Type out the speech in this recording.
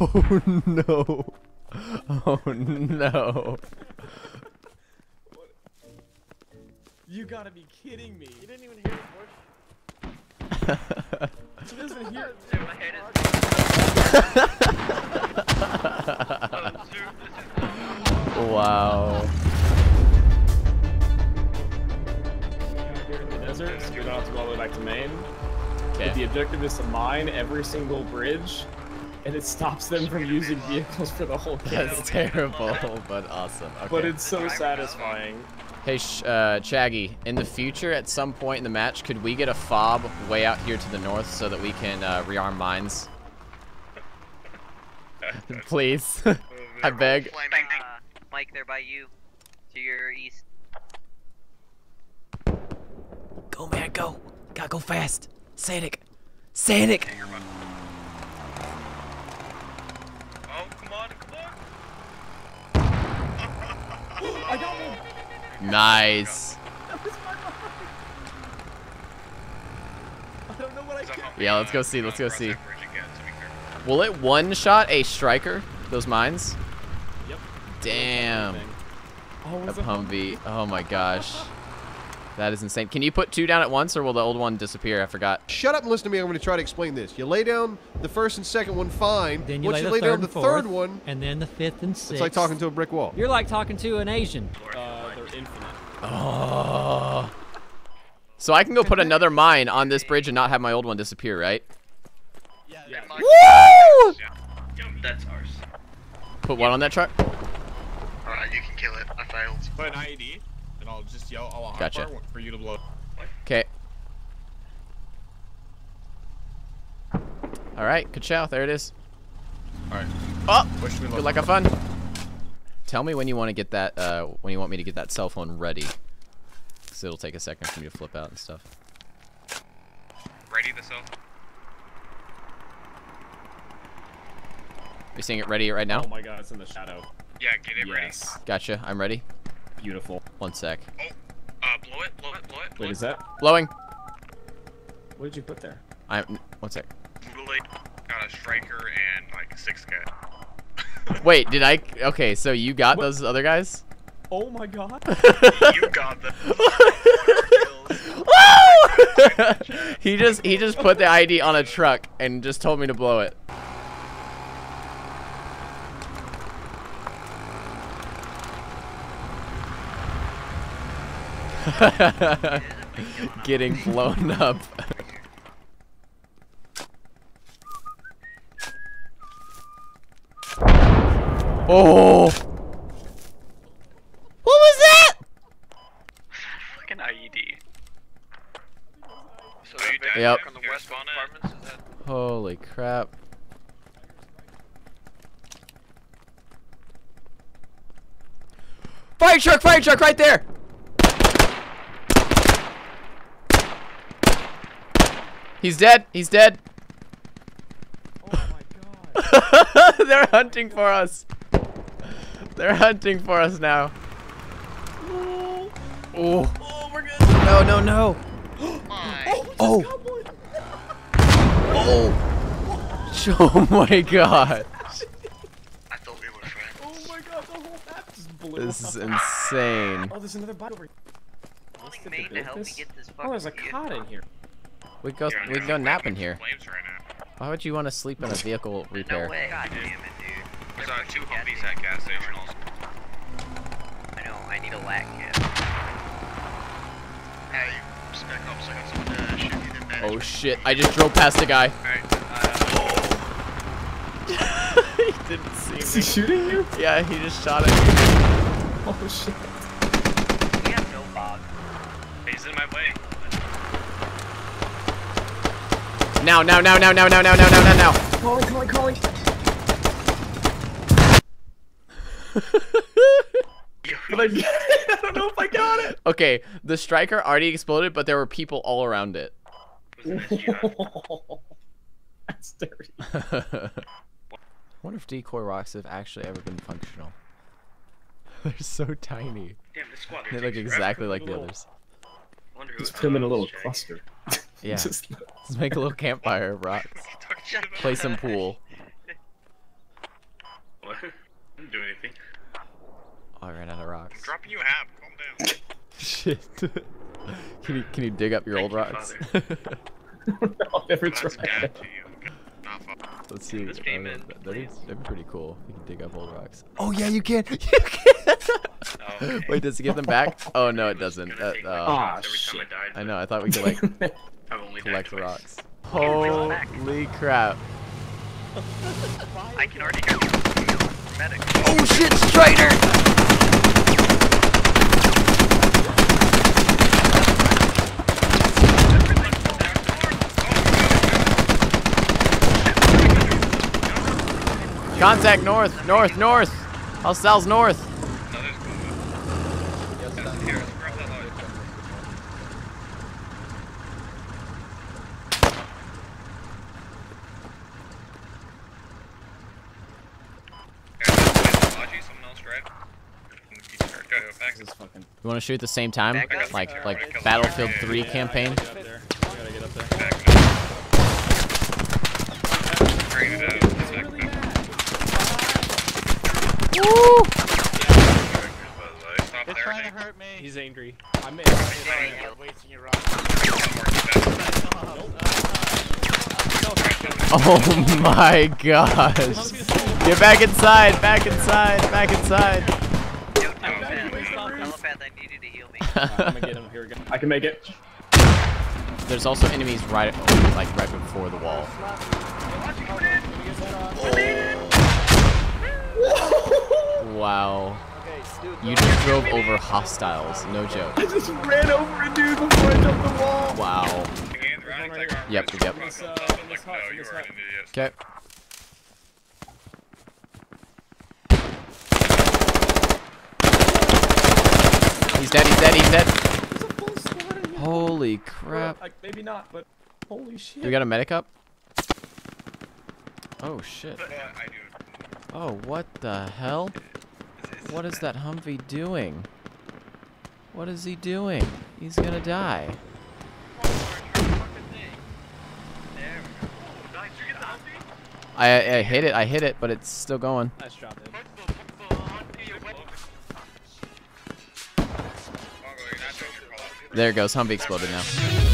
Oh no. Oh no. You gotta be kidding me. You didn't even hear the voice. She doesn't hear it. Dude, I hate it. Wow. Here in the desert, scoot out to all the way back to Maine. Okay. The objective is to mine every single bridge, and it stops them from using vehicles for the whole game. That's terrible, but awesome. Okay. But it's so satisfying. Hey, Chaggy, in the future, at some point in the match, could we get a fob way out here to the north so that we can rearm mines? Please. I beg. Mike, they're by you. To your east. Go, man, go. Gotta go fast. Sanic. Sanic! Oh, come on, come on! I got him! Nice. I don't know what I can. Yeah, let's go see. Let's go see. Will it one-shot a striker? Those mines? Yep. Damn. A Humvee. Oh my gosh. That is insane. Can you put two down at once, or will the old one disappear? I forgot. Shut up and listen to me. I'm going to try to explain this. You lay down the first and second one, fine. Then you lay down the third one, and then the fifth and sixth. It's like talking to a brick wall. You're like talking to an Asian. They're infinite. Oh. So I can go put another mine on this bridge and not have my old one disappear, right? Yeah. Woo! That's ours. Put one on that truck. All right, you can kill it. I failed. Put an IED. I'll just yell, I'll gotcha. For you to blow. Okay. All right, ka-chow, there it is. All right. Oh, wish me good luck on fun. Tell me when you want to get that. When you want me to get that cell phone ready, because it'll take a second for me to flip out and stuff. Ready the cell. Are you seeing it ready right now? Oh my God, it's in the shadow. Yeah, get it ready. Gotcha. I'm ready. Beautiful. One sec. Oh, blow it, blow it, blow it. Wait, is that blowing? What did you put there? One sec. Literally got a striker and like a 6K. Wait, did I? Okay, so you got what? Those other guys? Oh my God. You got them. He just put the ID on a truck and just told me to blow it. Getting blown up. Oh! What was that? Like an IED. So you died yep. On the west apartments, is that? Holy crap. Fire truck right there! He's dead. He's dead. Oh my God. They're hunting for us. They're hunting for us now. Oh. Oh, we're good. No, no, no. Oh. Oh. Oh. Oh my God. I thought we were friends. Oh my God, the whole map just blew up. This is insane. Oh, there's another bot over here. Oh, there's a cot in here. We'd go nap in here. Why would you want to sleep in a vehicle repair? No way. God damn it, dude. There's two Humvees at gas station also. I know, I need a lag kit. Hey, spec up so I got some shit in that. Oh shit, I just drove past a guy. Alright, oh. He didn't see me. Is he shooting you? Yeah, he just shot at me. Oh shit. We have no bog. He's in my way. Now. Calling. I don't know if I got it. Okay, the striker already exploded, but there were people all around it. That's dirty. I wonder if decoy rocks have actually ever been functional. They're so tiny. Damn, this squad, they look exactly like the others. Just put them in a little cluster. Yeah. Let's make a little campfire of rocks. Play some pool. What? I didn't do anything. Oh, I ran out of rocks. I'm dropping you half. Calm down. Shit. Can you dig up your old rocks? I'll never try. Let's see. This game they're pretty cool. You can dig up old rocks. Oh yeah, you can. You can. Okay. Wait, does it give them back? Oh no, it doesn't. Oh, shit. I know. I thought we could like collect the rocks. Holy crap! I can already get the medic. Oh shit, Strider! Contact north, north, north. Hostiles north. You want to shoot at the same time, like Battlefield 3 campaign? Woo! They're trying to hurt me. He's angry. I'm wasting your rock. Oh my gosh! Get back inside! Back inside! Back inside! I can make it. There's also enemies right, like right before the wall. Wow. You just drove over hostiles, no joke. I just ran over a dude before I jumped the wall. Wow. Yep, yep. Okay. He's dead, he's dead, he's dead. Holy crap. Maybe not, but holy shit. Do we got a medic up? Oh shit. Oh, what the hell? What is that Humvee doing? What is he doing? He's gonna die. I hit it, but it's still going. Nice job, dude. There it goes. Humvee exploded now.